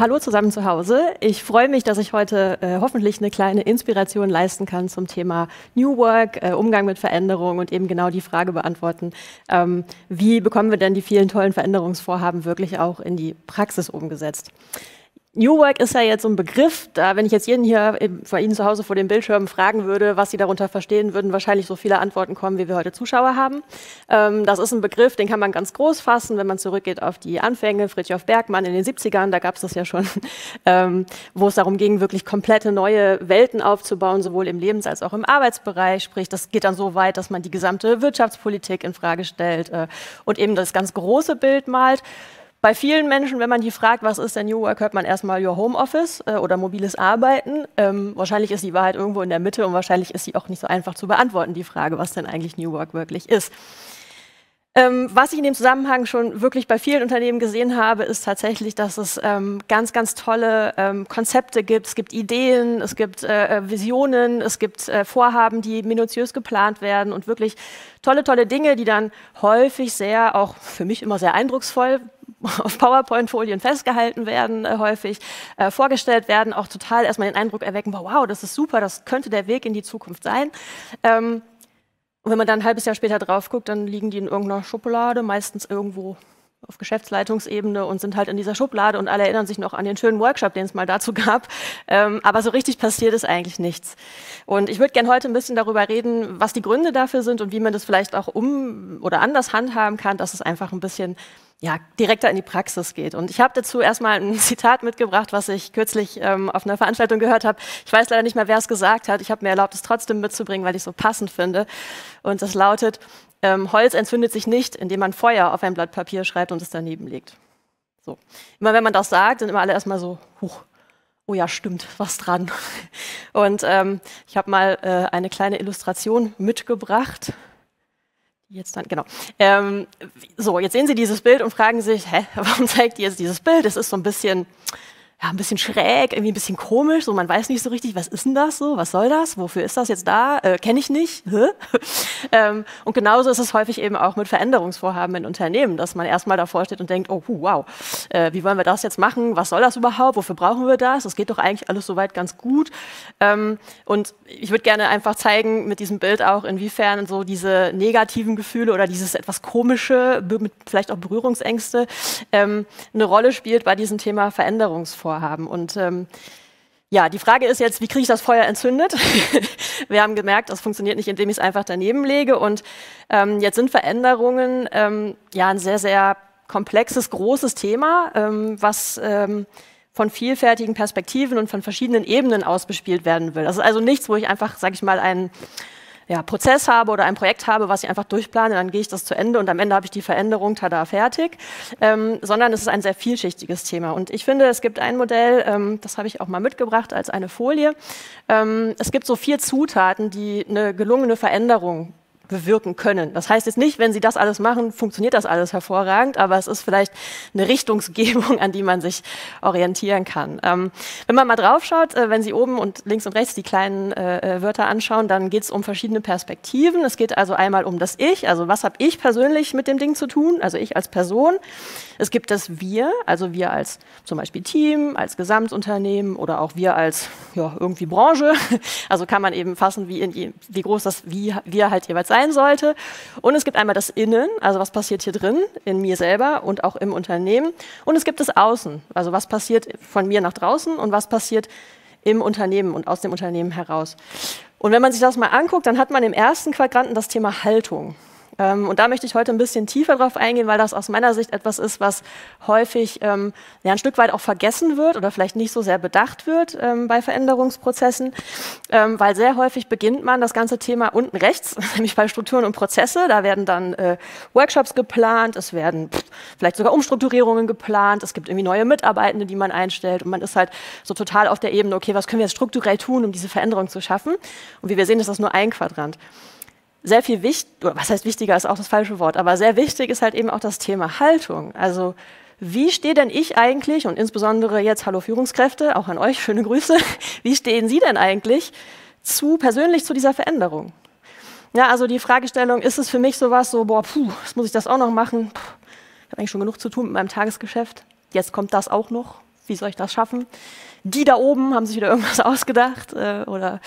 Hallo zusammen zu Hause. Ich freue mich, dass ich heute hoffentlich eine kleine Inspiration leisten kann zum Thema New Work, Umgang mit Veränderung und eben genau die Frage beantworten, wie bekommen wir denn die vielen tollen Veränderungsvorhaben wirklich auch in die Praxis umgesetzt. New Work ist ja jetzt so ein Begriff, da wenn ich jetzt jeden hier bei Ihnen zu Hause vor dem Bildschirm fragen würde, was Sie darunter verstehen, würden wahrscheinlich so viele Antworten kommen, wie wir heute Zuschauer haben. Das ist ein Begriff, den kann man ganz groß fassen, wenn man zurückgeht auf die Anfänge, Frithjof Bergmann in den 70ern, da gab es das ja schon, wo es darum ging, wirklich komplette neue Welten aufzubauen, sowohl im Lebens- als auch im Arbeitsbereich. Sprich, das geht dann so weit, dass man die gesamte Wirtschaftspolitik in Frage stellt und eben das ganz große Bild malt. Bei vielen Menschen, wenn man die fragt, was ist denn New Work, hört man erstmal Your Home Office oder mobiles Arbeiten. Wahrscheinlich ist die Wahrheit irgendwo in der Mitte und wahrscheinlich ist sie auch nicht so einfach zu beantworten, die Frage, was denn eigentlich New Work wirklich ist. Was ich in dem Zusammenhang schon wirklich bei vielen Unternehmen gesehen habe, ist tatsächlich, dass es ganz, ganz tolle Konzepte gibt. Es gibt Ideen, es gibt Visionen, es gibt Vorhaben, die minutiös geplant werden und wirklich tolle, tolle Dinge, die dann häufig sehr, auch für mich immer sehr eindrucksvoll, auf PowerPoint-Folien festgehalten werden, häufig vorgestellt werden, auch total erstmal den Eindruck erwecken, wow, das ist super, das könnte der Weg in die Zukunft sein. Und wenn man dann ein halbes Jahr später drauf guckt, dann liegen die in irgendeiner Schublade, meistens irgendwo auf Geschäftsleitungsebene und sind halt in dieser Schublade und alle erinnern sich noch an den schönen Workshop, den es mal dazu gab. Aber so richtig passiert ist eigentlich nichts. Und ich würde gerne heute ein bisschen darüber reden, was die Gründe dafür sind und wie man das vielleicht auch oder anders handhaben kann, dass es einfach ein bisschen ja, direkter in die Praxis geht. Und ich habe dazu erstmal ein Zitat mitgebracht, was ich kürzlich auf einer Veranstaltung gehört habe. Ich weiß leider nicht mehr, wer es gesagt hat. Ich habe mir erlaubt, es trotzdem mitzubringen, weil ich es so passend finde. Und das lautet, Holz entzündet sich nicht, indem man Feuer auf ein Blatt Papier schreibt und es daneben legt. So. Immer wenn man das sagt, sind immer alle erstmal so, huch, oh ja, stimmt, was dran. Und ich habe mal eine kleine Illustration mitgebracht. Jetzt dann, genau. So, jetzt sehen Sie dieses Bild und fragen sich, hä, warum zeigt ihr jetzt dieses Bild? Es ist so ein bisschen, ja, ein bisschen schräg, irgendwie ein bisschen komisch, so man weiß nicht so richtig, was ist denn das so, was soll das, wofür ist das jetzt da, kenne ich nicht. Und genauso ist es häufig eben auch mit Veränderungsvorhaben in Unternehmen, dass man erstmal davor steht und denkt, oh wow, wie wollen wir das jetzt machen, was soll das überhaupt, wofür brauchen wir das, es geht doch eigentlich alles soweit ganz gut. Und ich würde gerne einfach zeigen mit diesem Bild auch, inwiefern so diese negativen Gefühle oder dieses etwas Komische, vielleicht auch Berührungsängste, eine Rolle spielt bei diesem Thema Veränderungsvorhaben. Und ja, die Frage ist jetzt, wie kriege ich das Feuer entzündet? Wir haben gemerkt, das funktioniert nicht, indem ich es einfach daneben lege. Und jetzt sind Veränderungen ja ein sehr, sehr komplexes, großes Thema, was von vielfältigen Perspektiven und von verschiedenen Ebenen aus bespielt werden will. Das ist also nichts, wo ich einfach, sage ich mal, einen Prozess habe oder ein Projekt habe, was ich einfach durchplane, dann gehe ich das zu Ende und am Ende habe ich die Veränderung, tada, fertig. Sondern es ist ein sehr vielschichtiges Thema. Und ich finde, es gibt ein Modell, das habe ich auch mal mitgebracht als eine Folie. Es gibt so 4 Zutaten, die eine gelungene Veränderung bewirken können. Das heißt jetzt nicht, wenn Sie das alles machen, funktioniert das alles hervorragend, aber es ist vielleicht eine Richtungsgebung, an die man sich orientieren kann. Wenn man mal drauf schaut, wenn Sie oben und links und rechts die kleinen Wörter anschauen, dann geht es um verschiedene Perspektiven. Es geht also einmal um das Ich, also was habe ich persönlich mit dem Ding zu tun, also ich als Person. Es gibt das Wir, also wir als zum Beispiel Team, als Gesamtunternehmen oder auch wir als ja, irgendwie Branche. Also kann man eben fassen, wie groß das Wir halt jeweils sein sollte. Und es gibt einmal das Innen, also was passiert hier drin, in mir selber und auch im Unternehmen. Und es gibt das Außen, also was passiert von mir nach draußen und was passiert im Unternehmen und aus dem Unternehmen heraus. Und wenn man sich das mal anguckt, dann hat man im ersten Quadranten das Thema Haltung. Und da möchte ich heute ein bisschen tiefer drauf eingehen, weil das aus meiner Sicht etwas ist, was häufig ja, ein Stück weit auch vergessen wird oder vielleicht nicht so sehr bedacht wird bei Veränderungsprozessen, weil sehr häufig beginnt man das ganze Thema unten rechts, nämlich bei Strukturen und Prozesse. Da werden dann Workshops geplant, es werden vielleicht sogar Umstrukturierungen geplant, es gibt irgendwie neue Mitarbeitende, die man einstellt und man ist halt so total auf der Ebene, okay, was können wir jetzt strukturell tun, um diese Veränderung zu schaffen? Und wie wir sehen, ist das nur ein Quadrant. Sehr viel wichtig, oder was heißt wichtiger, ist auch das falsche Wort, aber sehr wichtig ist halt eben auch das Thema Haltung. Also wie stehe denn ich eigentlich, und insbesondere jetzt, hallo Führungskräfte, auch an euch, schöne Grüße, wie stehen Sie denn eigentlich persönlich zu dieser Veränderung? Ja, also die Fragestellung, ist es für mich sowas so, boah, puh, jetzt muss ich das auch noch machen, ich habe eigentlich schon genug zu tun mit meinem Tagesgeschäft, jetzt kommt das auch noch. wie soll ich das schaffen? Die da oben haben sich wieder irgendwas ausgedacht oder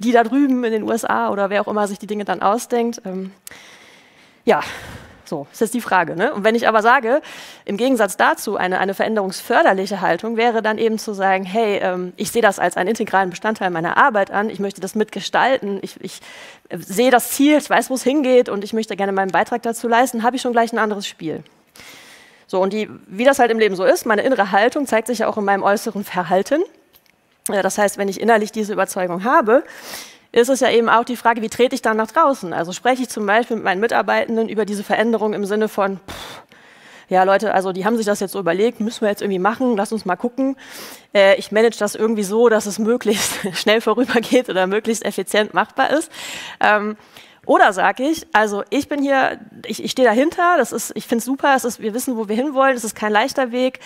die da drüben in den USA oder wer auch immer sich die Dinge dann ausdenkt. Ja, so ist jetzt die Frage. Ne? Und wenn ich aber sage, im Gegensatz dazu eine veränderungsförderliche Haltung wäre dann eben zu sagen, hey, ich sehe das als einen integralen Bestandteil meiner Arbeit an, ich möchte das mitgestalten, ich sehe das Ziel, ich weiß, wo es hingeht und ich möchte gerne meinen Beitrag dazu leisten, habe ich schon gleich ein anderes Spiel. So, und wie das halt im Leben so ist, meine innere Haltung zeigt sich ja auch in meinem äußeren Verhalten. Das heißt, wenn ich innerlich diese Überzeugung habe, ist es ja eben auch die Frage, wie trete ich dann nach draußen? Also spreche ich zum Beispiel mit meinen Mitarbeitenden über diese Veränderung im Sinne von, ja Leute, also die haben sich das jetzt so überlegt, müssen wir jetzt irgendwie machen, lass uns mal gucken. Ich manage das irgendwie so, dass es möglichst schnell vorübergeht oder möglichst effizient machbar ist. Oder sage ich, also ich bin hier, ich stehe dahinter, das ist, ich finde es super, wir wissen, wo wir hinwollen, es ist kein leichter Weg.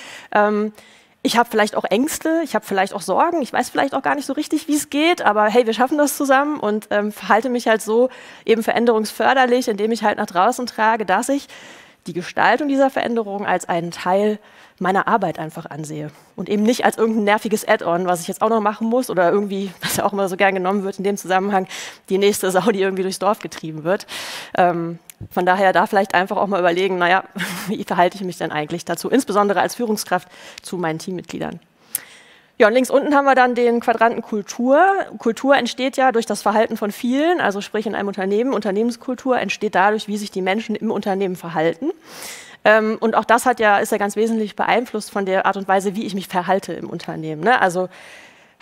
Ich habe vielleicht auch Ängste, ich habe vielleicht auch Sorgen, ich weiß vielleicht auch gar nicht so richtig, wie es geht, aber hey, wir schaffen das zusammen und verhalte mich halt so eben veränderungsförderlich, indem ich halt nach draußen trage, dass ich die Gestaltung dieser Veränderung als einen Teil meiner Arbeit einfach ansehe und eben nicht als irgendein nerviges Add-on, was ich jetzt auch noch machen muss oder irgendwie, was ja auch immer so gern genommen wird in dem Zusammenhang, die nächste Sau, die irgendwie durchs Dorf getrieben wird. Von daher da vielleicht einfach auch mal überlegen, naja, wie verhalte ich mich denn eigentlich dazu, insbesondere als Führungskraft zu meinen Teammitgliedern. Ja, und links unten haben wir dann den Quadranten Kultur. Kultur entsteht ja durch das Verhalten von vielen, also sprich in einem Unternehmen. Unternehmenskultur entsteht dadurch, wie sich die Menschen im Unternehmen verhalten. Und auch das ist ja ganz wesentlich beeinflusst von der Art und Weise, wie ich mich verhalte im Unternehmen. Ne? Also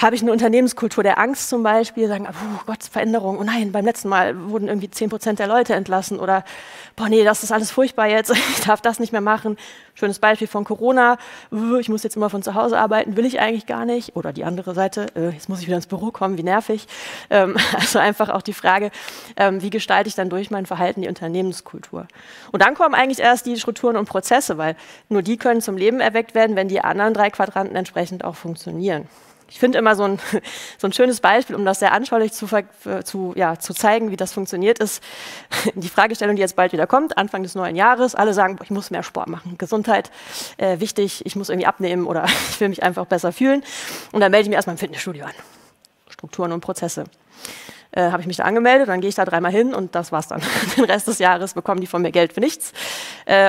habe ich eine Unternehmenskultur der Angst zum Beispiel, sagen, oh Gott, Veränderung, oh nein, beim letzten Mal wurden irgendwie 10% der Leute entlassen oder, boah nee, das ist alles furchtbar jetzt, ich darf das nicht mehr machen. Schönes Beispiel von Corona, ich muss jetzt immer von zu Hause arbeiten, will ich eigentlich gar nicht. Oder die andere Seite, jetzt muss ich wieder ins Büro kommen, wie nervig. Also einfach auch die Frage, wie gestalte ich dann durch mein Verhalten die Unternehmenskultur? Und dann kommen eigentlich erst die Strukturen und Prozesse, weil nur die können zum Leben erweckt werden, wenn die anderen drei Quadranten entsprechend auch funktionieren. Ich finde immer so ein schönes Beispiel, um das sehr anschaulich zu zeigen, wie das funktioniert, ist die Fragestellung, die jetzt bald wieder kommt, Anfang des neuen Jahres. Alle sagen, boah, ich muss mehr Sport machen, Gesundheit wichtig, ich muss irgendwie abnehmen oder ich will mich einfach besser fühlen. Und dann melde ich mich erstmal im Fitnessstudio an. Strukturen und Prozesse. Habe ich mich da angemeldet, dann gehe ich da dreimal hin und das war's dann. Den Rest des Jahres bekommen die von mir Geld für nichts.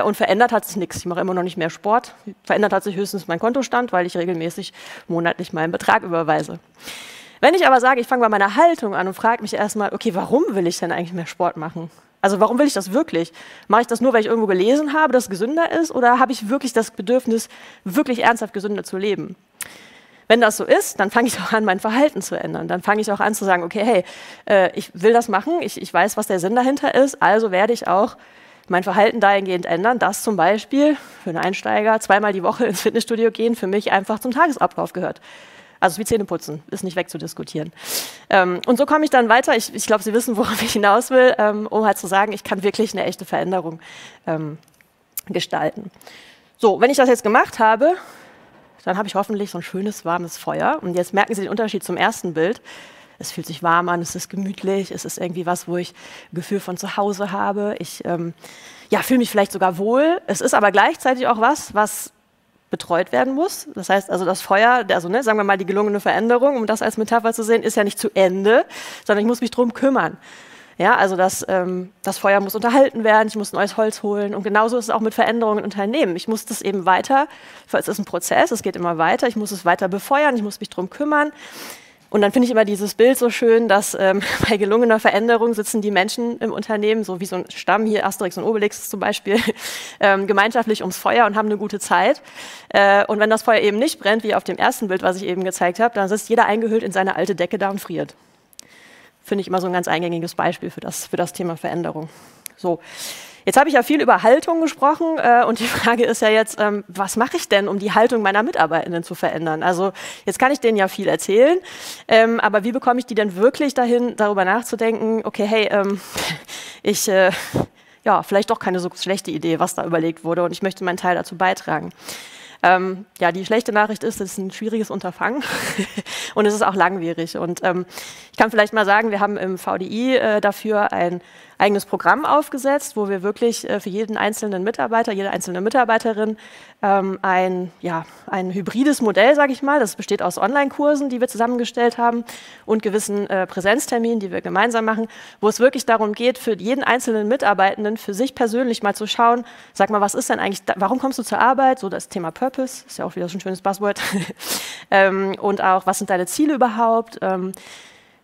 Und verändert hat sich nichts. Ich mache immer noch nicht mehr Sport. Verändert hat sich höchstens mein Kontostand, weil ich regelmäßig monatlich meinen Betrag überweise. Wenn ich aber sage, ich fange bei meiner Haltung an und frage mich erstmal, okay, warum will ich denn eigentlich mehr Sport machen? Also warum will ich das wirklich? Mache ich das nur, weil ich irgendwo gelesen habe, dass es gesünder ist? Oder habe ich wirklich das Bedürfnis, wirklich ernsthaft gesünder zu leben? Wenn das so ist, dann fange ich auch an, mein Verhalten zu ändern. Dann fange ich auch an zu sagen, okay, hey, ich will das machen, ich weiß, was der Sinn dahinter ist, also werde ich auch mein Verhalten dahingehend ändern, dass zum Beispiel für einen Einsteiger zweimal die Woche ins Fitnessstudio gehen für mich einfach zum Tagesablauf gehört. Also wie Zähneputzen, ist nicht wegzudiskutieren. Und so komme ich dann weiter, ich glaube, Sie wissen, worauf ich hinaus will, um halt zu sagen, ich kann wirklich eine echte Veränderung gestalten. So, wenn ich das jetzt gemacht habe, dann habe ich hoffentlich so ein schönes, warmes Feuer. Und jetzt merken Sie den Unterschied zum ersten Bild. Es fühlt sich warm an, es ist gemütlich, es ist irgendwie was, wo ich ein Gefühl von zu Hause habe. Ich fühle mich vielleicht sogar wohl. Es ist aber gleichzeitig auch was betreut werden muss. Das heißt also, das Feuer, sagen wir mal die gelungene Veränderung, um das als Metapher zu sehen, ist ja nicht zu Ende, sondern ich muss mich drum kümmern. Ja, also das Feuer muss unterhalten werden, ich muss neues Holz holen und genauso ist es auch mit Veränderungen in Unternehmen. Ich muss das eben weiter, es ist ein Prozess, es geht immer weiter, ich muss es weiter befeuern, ich muss mich drum kümmern. Und dann finde ich immer dieses Bild so schön, dass bei gelungener Veränderung sitzen die Menschen im Unternehmen, so wie so ein Stamm, hier Asterix und Obelix zum Beispiel, gemeinschaftlich ums Feuer und haben eine gute Zeit. Und wenn das Feuer eben nicht brennt, wie auf dem ersten Bild, was ich eben gezeigt habe, dann sitzt jeder eingehüllt in seine alte Decke da und friert. Finde ich immer so ein ganz eingängiges Beispiel für das Thema Veränderung. So, jetzt habe ich ja viel über Haltung gesprochen und die Frage ist ja jetzt, was mache ich denn, um die Haltung meiner Mitarbeitenden zu verändern? Also jetzt kann ich denen ja viel erzählen, aber wie bekomme ich die denn wirklich dahin, darüber nachzudenken, okay, hey, vielleicht doch keine so schlechte Idee, was da überlegt wurde und ich möchte meinen Teil dazu beitragen. Die schlechte Nachricht ist, es ist ein schwieriges Unterfangen und es ist auch langwierig. Und ich kann vielleicht mal sagen, wir haben im VDI dafür ein eigenes Programm aufgesetzt, wo wir wirklich für jeden einzelnen Mitarbeiter, jede einzelne Mitarbeiterin ein hybrides Modell, sage ich mal, das besteht aus Online-Kursen, die wir zusammengestellt haben und gewissen Präsenzterminen, die wir gemeinsam machen, wo es wirklich darum geht, für jeden einzelnen Mitarbeitenden für sich persönlich mal zu schauen, sag mal, was ist denn eigentlich, warum kommst du zur Arbeit, so das Thema Purpose, ist ja auch wieder so ein schönes Buzzword, und auch, was sind deine Ziele überhaupt,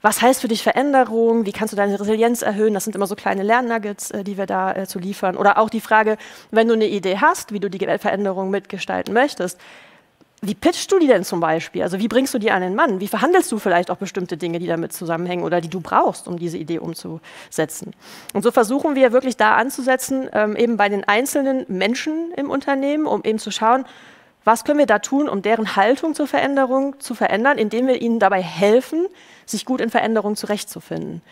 was heißt für dich Veränderung? Wie kannst du deine Resilienz erhöhen? Das sind immer so kleine Lernnuggets, die wir da zu liefern. Oder auch die Frage, wenn du eine Idee hast, wie du die Veränderung mitgestalten möchtest, wie pitchst du die denn zum Beispiel? Also wie bringst du die an den Mann? Wie verhandelst du vielleicht auch bestimmte Dinge, die damit zusammenhängen oder die du brauchst, um diese Idee umzusetzen? Und so versuchen wir wirklich da anzusetzen, eben bei den einzelnen Menschen im Unternehmen, um eben zu schauen, was können wir da tun, um deren Haltung zur Veränderung zu verändern, indem wir ihnen dabei helfen, sich gut in Veränderung zurechtzufinden.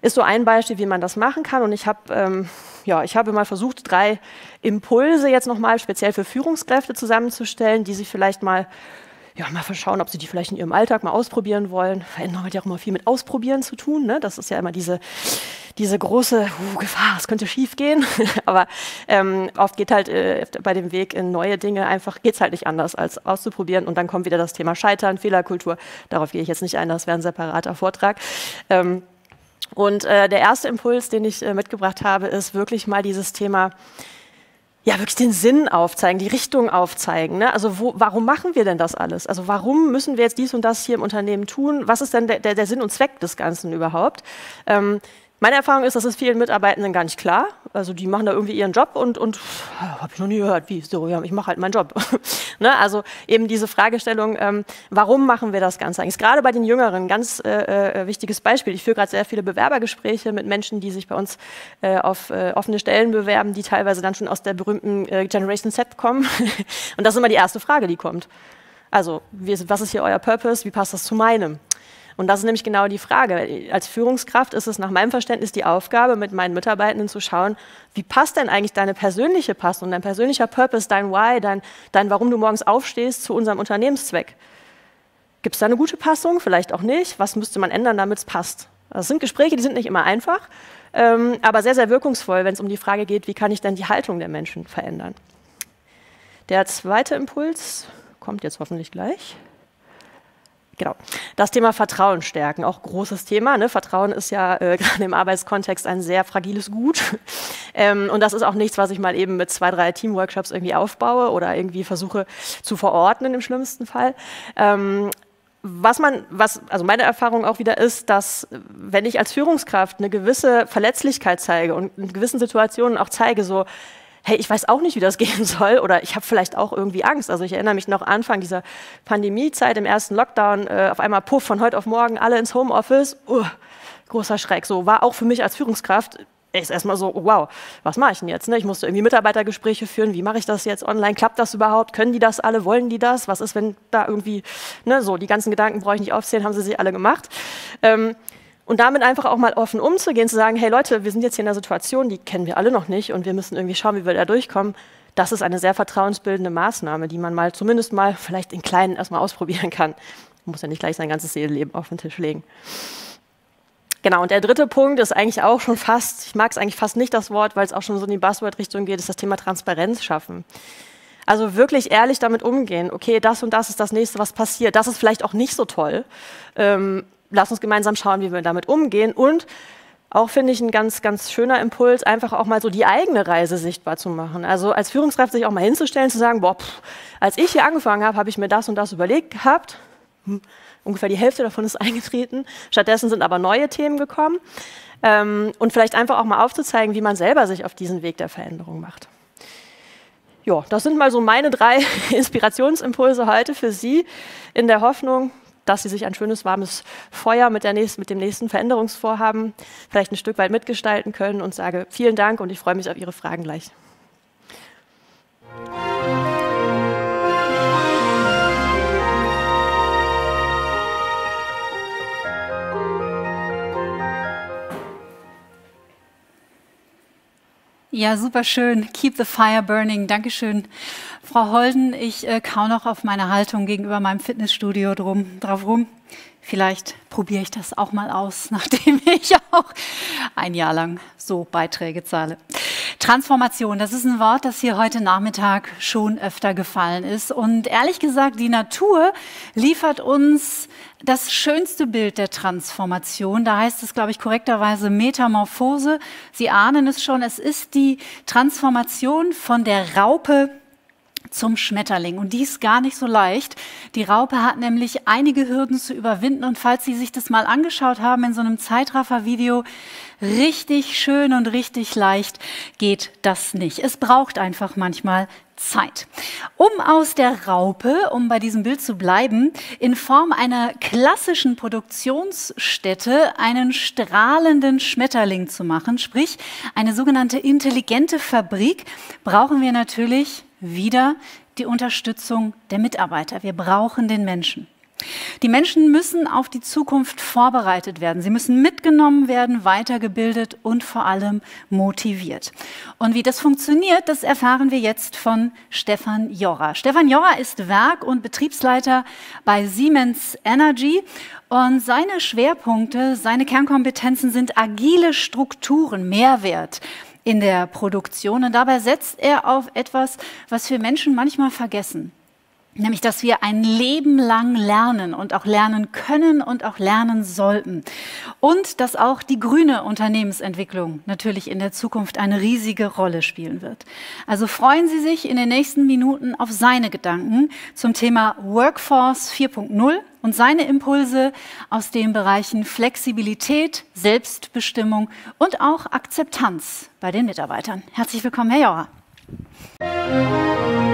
Ist so ein Beispiel, wie man das machen kann. Und ich habe ich habe mal versucht, 3 Impulse jetzt nochmal speziell für Führungskräfte zusammenzustellen, die sie vielleicht mal, mal schauen, ob sie die vielleicht in ihrem Alltag mal ausprobieren wollen. Veränderung hat ja auch immer viel mit Ausprobieren zu tun, ne? Das ist ja immer diese große Gefahr, es könnte schief gehen, aber oft geht halt bei dem Weg in neue Dinge einfach, geht es halt nicht anders als auszuprobieren und dann kommt wieder das Thema Scheitern, Fehlerkultur, darauf gehe ich jetzt nicht ein, das wäre ein separater Vortrag. Der erste Impuls, den ich mitgebracht habe, ist wirklich mal dieses Thema, wirklich den Sinn aufzeigen, die Richtung aufzeigen, ne? Also warum machen wir denn das alles? Also warum müssen wir jetzt dies und das hier im Unternehmen tun? Was ist denn der Sinn und Zweck des Ganzen überhaupt? Meine Erfahrung ist, das ist vielen Mitarbeitenden gar nicht klar. Also die machen da irgendwie ihren Job und habe ich noch nie gehört, wie, so, ja, ich mache halt meinen Job. Ne? Also eben diese Fragestellung, warum machen wir das Ganze eigentlich? Gerade bei den Jüngeren ein ganz wichtiges Beispiel. Ich führe gerade sehr viele Bewerbergespräche mit Menschen, die sich bei uns auf offene Stellen bewerben, die teilweise dann schon aus der berühmten Generation Z kommen. Und das ist immer die erste Frage, die kommt. Also, was ist hier euer Purpose? Wie passt das zu meinem? Und das ist nämlich genau die Frage. Als Führungskraft ist es nach meinem Verständnis die Aufgabe, mit meinen Mitarbeitenden zu schauen, wie passt denn eigentlich deine persönliche Passion, dein persönlicher Purpose, dein Why, dein Warum du morgens aufstehst zu unserem Unternehmenszweck. Gibt es da eine gute Passung? Vielleicht auch nicht. Was müsste man ändern, damit es passt? Das sind Gespräche, die sind nicht immer einfach, aber sehr, sehr wirkungsvoll, wenn es um die Frage geht, wie kann ich denn die Haltung der Menschen verändern. Der zweite Impuls kommt jetzt hoffentlich gleich. Genau. Das Thema Vertrauen stärken, auch großes Thema, ne? Vertrauen ist ja gerade im Arbeitskontext ein sehr fragiles Gut. Und das ist auch nichts, was ich mal eben mit 2, 3 Teamworkshops irgendwie aufbaue oder irgendwie versuche zu verordnen im schlimmsten Fall. Also meine Erfahrung auch wieder ist, dass wenn ich als Führungskraft eine gewisse Verletzlichkeit zeige und in gewissen Situationen auch zeige, so, hey, ich weiß auch nicht, wie das gehen soll oder ich habe vielleicht auch irgendwie Angst. Also ich erinnere mich noch Anfang dieser Pandemiezeit im ersten Lockdown, auf einmal puff, von heute auf morgen alle ins Homeoffice, großer Schreck. So war auch für mich als Führungskraft, ist erstmal so, wow, was mache ich denn jetzt? Ne? Ich musste irgendwie Mitarbeitergespräche führen, wie mache ich das jetzt online, klappt das überhaupt, können die das alle, wollen die das, was ist, wenn da irgendwie, ne, so die ganzen Gedanken brauche ich nicht aufzählen, haben sie alle gemacht. Und damit einfach auch mal offen umzugehen, zu sagen, hey Leute, wir sind jetzt hier in einer Situation, die kennen wir alle noch nicht und wir müssen irgendwie schauen, wie wir da durchkommen. Das ist eine sehr vertrauensbildende Maßnahme, die man mal zumindest mal vielleicht in Kleinen erstmal ausprobieren kann. Man muss ja nicht gleich sein ganzes Seelenleben auf den Tisch legen. Genau, und der dritte Punkt ist eigentlich auch schon fast, ich mag es eigentlich fast nicht das Wort, weil es auch schon so in die Buzzword-Richtung geht, ist das Thema Transparenz schaffen. Also wirklich ehrlich damit umgehen, okay, das und das ist das Nächste, was passiert, das ist vielleicht auch nicht so toll. Lass uns gemeinsam schauen, wie wir damit umgehen und auch, finde ich, ein ganz, ganz schöner Impuls, einfach auch mal so die eigene Reise sichtbar zu machen. Also als Führungskraft sich auch mal hinzustellen, zu sagen, boah, als ich hier angefangen habe, habe ich mir das und das überlegt gehabt. Ungefähr die Hälfte davon ist eingetreten. Stattdessen sind aber neue Themen gekommen. Und vielleicht einfach auch mal aufzuzeigen, wie man selber sich auf diesen Weg der Veränderung macht. Ja, das sind mal so meine 3 Inspirationsimpulse heute für Sie in der Hoffnung, dass Sie sich ein schönes, warmes Feuer mit dem nächsten Veränderungsvorhaben vielleicht ein Stück weit mitgestalten können und sage vielen Dank und ich freue mich auf Ihre Fragen gleich. Ja, super schön. Keep the fire burning. Dankeschön, Frau Holden. Ich kaue noch auf meine Haltung gegenüber meinem Fitnessstudio drauf rum. Vielleicht probiere ich das auch mal aus, nachdem ich auch ein Jahr lang so Beiträge zahle. Transformation, das ist ein Wort, das hier heute Nachmittag schon öfter gefallen ist. Und ehrlich gesagt, die Natur liefert uns das schönste Bild der Transformation. Da heißt es, glaube ich, korrekterweise Metamorphose. Sie ahnen es schon, es ist die Transformation von der Raupe zum Schmetterling. Und dies gar nicht so leicht. Die Raupe hat nämlich einige Hürden zu überwinden. Und falls Sie sich das mal angeschaut haben in so einem Zeitraffer-Video, richtig schön und richtig leicht geht das nicht. Es braucht einfach manchmal Zeit. Um aus der Raupe, um bei diesem Bild zu bleiben, in Form einer klassischen Produktionsstätte einen strahlenden Schmetterling zu machen, sprich eine sogenannte intelligente Fabrik, brauchen wir natürlich wieder die Unterstützung der Mitarbeiter. Wir brauchen den Menschen. Die Menschen müssen auf die Zukunft vorbereitet werden. Sie müssen mitgenommen werden, weitergebildet und vor allem motiviert. Und wie das funktioniert, das erfahren wir jetzt von Stefan Jorra. Stefan Jorra ist Werk- und Betriebsleiter bei Siemens Energy. Und seine Schwerpunkte, seine Kernkompetenzen sind agile Strukturen, Mehrwert in der Produktion. Und dabei setzt er auf etwas, was wir Menschen manchmal vergessen. Nämlich, dass wir ein Leben lang lernen und auch lernen können und auch lernen sollten. Und dass auch die grüne Unternehmensentwicklung natürlich in der Zukunft eine riesige Rolle spielen wird. Also freuen Sie sich in den nächsten Minuten auf seine Gedanken zum Thema Workforce 4.0 und seine Impulse aus den Bereichen Flexibilität, Selbstbestimmung und auch Akzeptanz bei den Mitarbeitern. Herzlich willkommen, Herr Jorra.